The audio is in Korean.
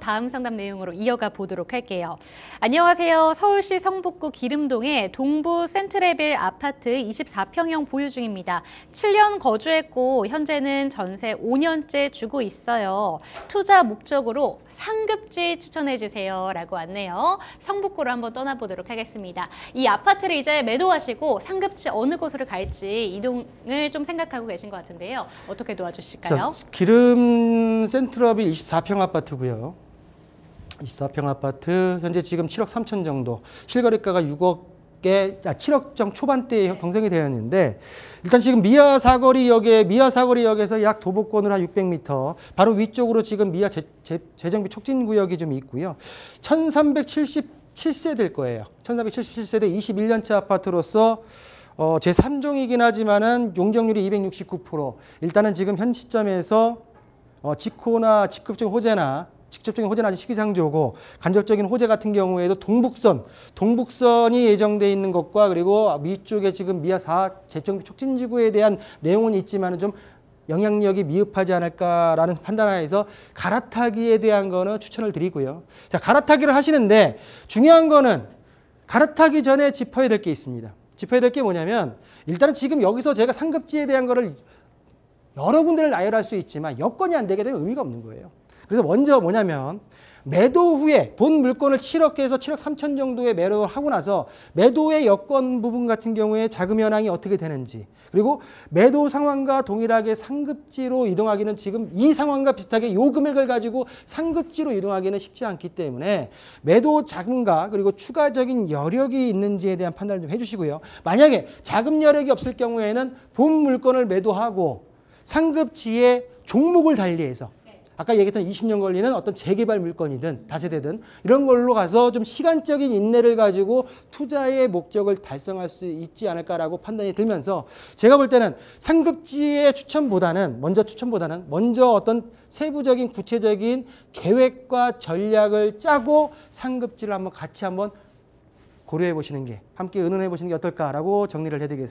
다음 상담 내용으로 이어가 보도록 할게요. 안녕하세요. 서울시 성북구 기름동의 동부 센트레빌 아파트 24평형 보유 중입니다. 7년 거주했고 현재는 전세 5년째 주고 있어요. 투자 목적으로 상급지 추천해주세요 라고 왔네요. 성북구로 한번 떠나보도록 하겠습니다. 이 아파트를 이제 매도하시고 상급지 어느 곳으로 갈지 이동을 좀 생각하고 계신 것 같은데요. 어떻게 도와주실까요? 자, 기름 센트레빌 24평 아파트고요. 24평 아파트 현재 지금 7억 3천 정도, 실거래가가 7억 정 초반대에 형성이 되어 있는데, 일단 지금 미아 사거리역에서 약 도보권으로 한 600m, 바로 위쪽으로 지금 미아 재정비 촉진 구역이 좀 있고요. 1377세대일 될 거예요. 1377세대 21년차 아파트로서 제3종이긴 하지만은 용적률이 269%. 일단은 지금 현 시점에서 직접적인 호재나 아직 시기상조고, 간접적인 호재 같은 경우에도 동북선이 예정돼 있는 것과, 그리고 위쪽에 지금 미아 재정비 촉진지구에 대한 내용은 있지만은 좀 영향력이 미흡하지 않을까라는 판단하에서 갈아타기에 대한 거는 추천을 드리고요. 자, 갈아타기를 하시는데 중요한 거는 갈아타기 전에 짚어야 될 게 있습니다. 짚어야 될 게 뭐냐면, 일단은 지금 여기서 제가 상급지에 대한 거를 여러 군데를 나열할 수 있지만 여건이 안 되게 되면 의미가 없는 거예요. 그래서 먼저 뭐냐면, 매도 후에 본 물건을 7억에서 7억 3천 정도에 매도를 하고 나서 매도의 여건 부분 같은 경우에 자금 현황이 어떻게 되는지, 그리고 매도 상황과 동일하게 상급지로 이동하기는, 지금 이 상황과 비슷하게 요 금액을 가지고 상급지로 이동하기는 쉽지 않기 때문에 매도 자금과 그리고 추가적인 여력이 있는지에 대한 판단을 좀 해주시고요. 만약에 자금 여력이 없을 경우에는 본 물건을 매도하고 상급지의 종목을 달리해서, 아까 얘기했던 20년 걸리는 어떤 재개발 물건이든 다세대든 이런 걸로 가서 좀 시간적인 인내를 가지고 투자의 목적을 달성할 수 있지 않을까라고 판단이 들면서, 제가 볼 때는 상급지의 추천보다는 먼저 어떤 세부적인 구체적인 계획과 전략을 짜고 상급지를 한번 같이 고려해 보시는 게, 함께 의논해 보시는 게 어떨까라고 정리를 해드리겠습니다.